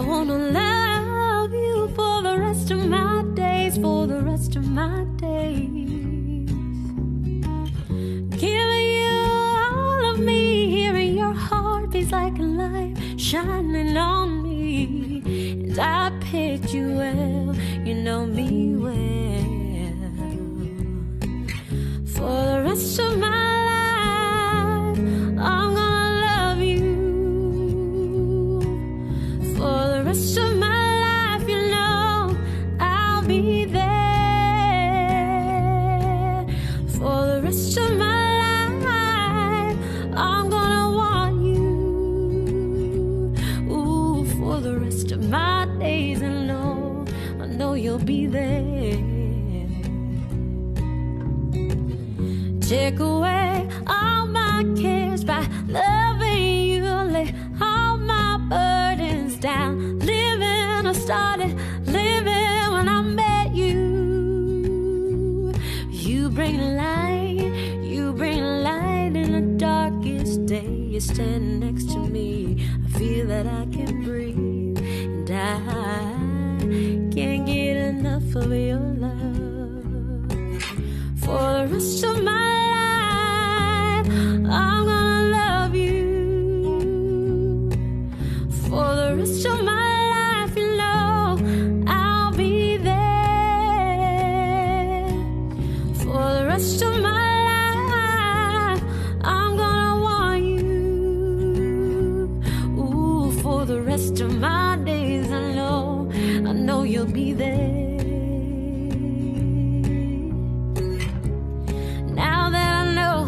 I wanna love you for the rest of my days, for the rest of my days. Give you all of me, hear your heartbeats like a light shining on me. And I picked you well, you know me well. For the rest of my life, I'm gonna rest of my life, you know I'll be there. For the rest of my life, I'm gonna want you. Ooh, for the rest of my days, and oh, I know you'll be there. Take away all my cares by loving you, lay all my burdens down. I started living when I met you. You bring light, you bring light in the darkest day. You stand next to me, I feel that I can breathe, and I can't get enough of your love. For the rest of my life, I'm gonna love you. For the rest of my rest of my days, I know you'll be there. Now that I know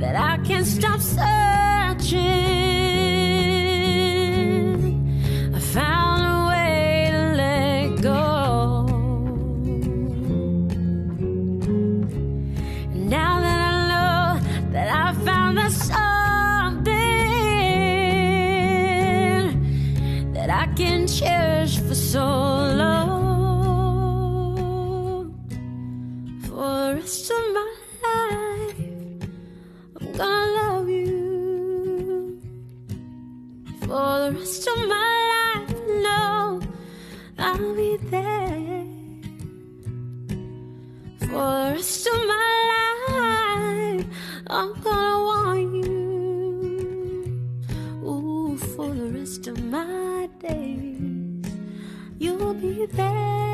that I can't stop searching, I found a way to let go. And now that I know that I found the soul I can cherish for so long. For the rest of my life, I'm gonna love you. For the rest of my life, no, I'll be there. For the rest of my life, I'm gonna want you. Ooh, for the rest of my days, you'll be there.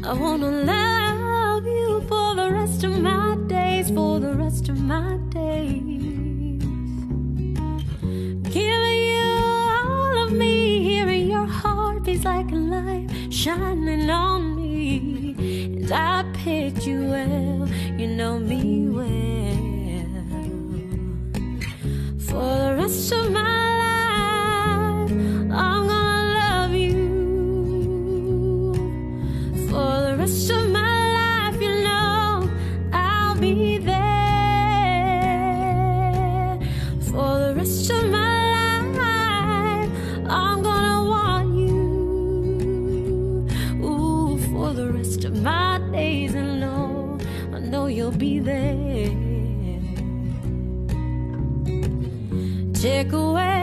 I wanna love you for the rest of my days, for the rest of my days. Give you all of me, hearing your heartbeats like a light shining on me. And I picked you well, you know me well. For the rest of my life, I'm gonna rest of my life, you know I'll be there. For the rest of my life, I'm gonna want you. Ooh, for the rest of my days, and oh, I know you'll be there. Take away